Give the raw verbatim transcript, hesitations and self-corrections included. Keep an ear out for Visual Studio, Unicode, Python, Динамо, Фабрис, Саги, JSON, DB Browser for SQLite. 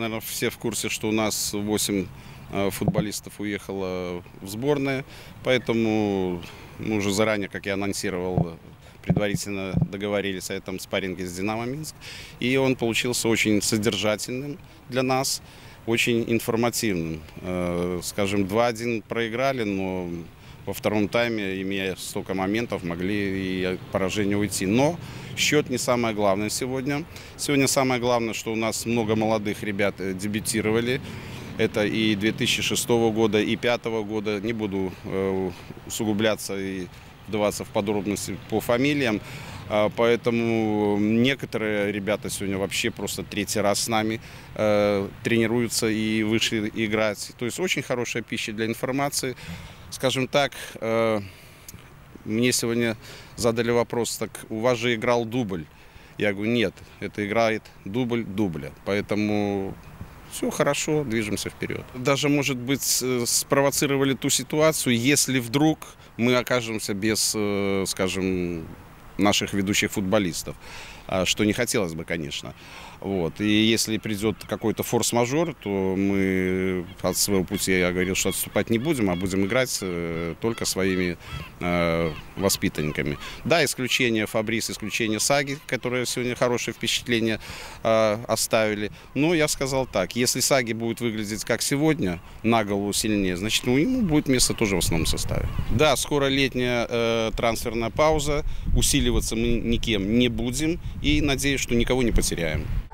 наверное, все в курсе, что у нас восемь футболистов уехало в сборную, поэтому мы уже заранее, как я анонсировал, предварительно договорились о этом спарринге с «Динамо Минск». И он получился очень содержательным для нас, очень информативным. Скажем, два-один проиграли, но во втором тайме, имея столько моментов, могли и от поражения уйти. Но счет не самое главное сегодня. Сегодня самое главное, что у нас много молодых ребят дебютировали. Это и две тысячи шестого года, и две тысячи пятого года. Не буду усугубляться и вдаваться в подробности по фамилиям. Поэтому некоторые ребята сегодня вообще просто третий раз с нами э, тренируются и вышли играть. То есть очень хорошая пища для информации. Скажем так, э, мне сегодня задали вопрос, так у вас же играл дубль. Я говорю, нет, это играет дубль дубля. Поэтому все хорошо, движемся вперед. Даже, может быть, спровоцировали ту ситуацию, если вдруг мы окажемся без, э, скажем, наших ведущих футболистов, что не хотелось бы, конечно. Вот. И если придет какой-то форс-мажор, то мы от своего пути, я говорил, что отступать не будем, а будем играть только своими э, воспитанниками. Да, исключение Фабрис, исключение Саги, которые сегодня хорошее впечатление э, оставили. Но я сказал так, если Саги будет выглядеть как сегодня, на голову сильнее, значит, ну, ему будет место тоже в основном составе. Да, скоро летняя э, трансферная пауза, усиливаться мы никем не будем и надеюсь, что никого не потеряем.